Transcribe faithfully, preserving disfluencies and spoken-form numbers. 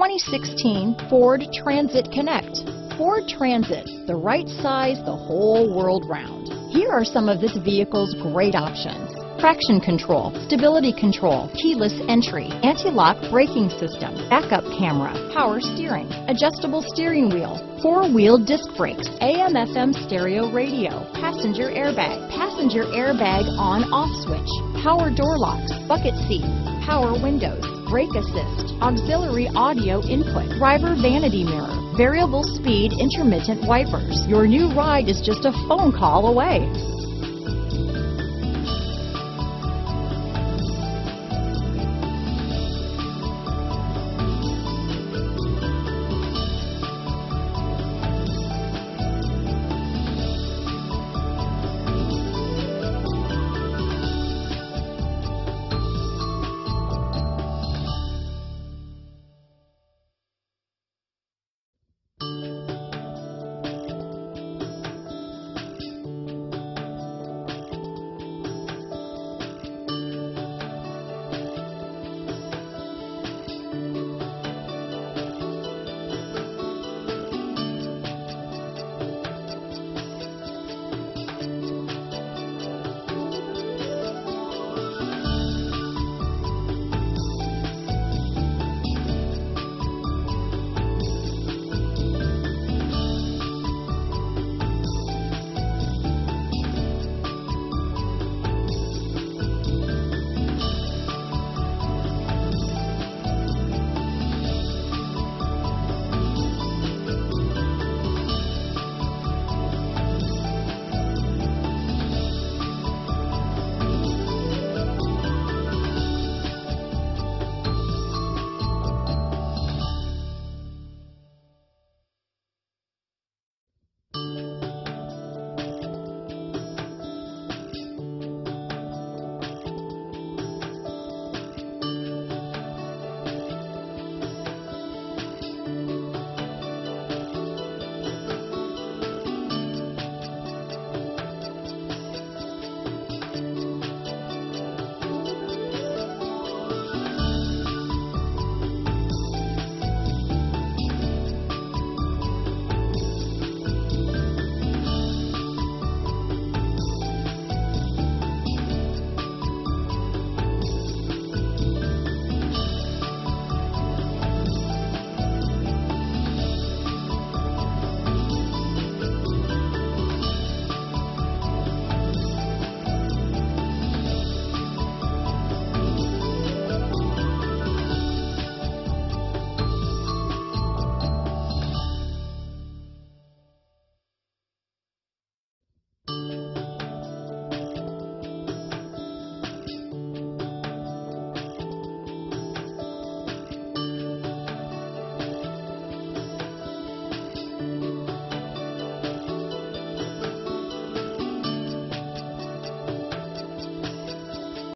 twenty sixteen Ford Transit Connect. Ford Transit, the right size the whole world round. Here are some of this vehicle's great options: traction control, stability control, keyless entry, anti-lock braking system, backup camera, power steering, adjustable steering wheel, four-wheel disc brakes, A M F M stereo radio, passenger airbag, passenger airbag on-off switch, power door locks, bucket seats, power windows, brake assist, auxiliary audio input, driver vanity mirror, variable speed intermittent wipers. Your new ride is just a phone call away.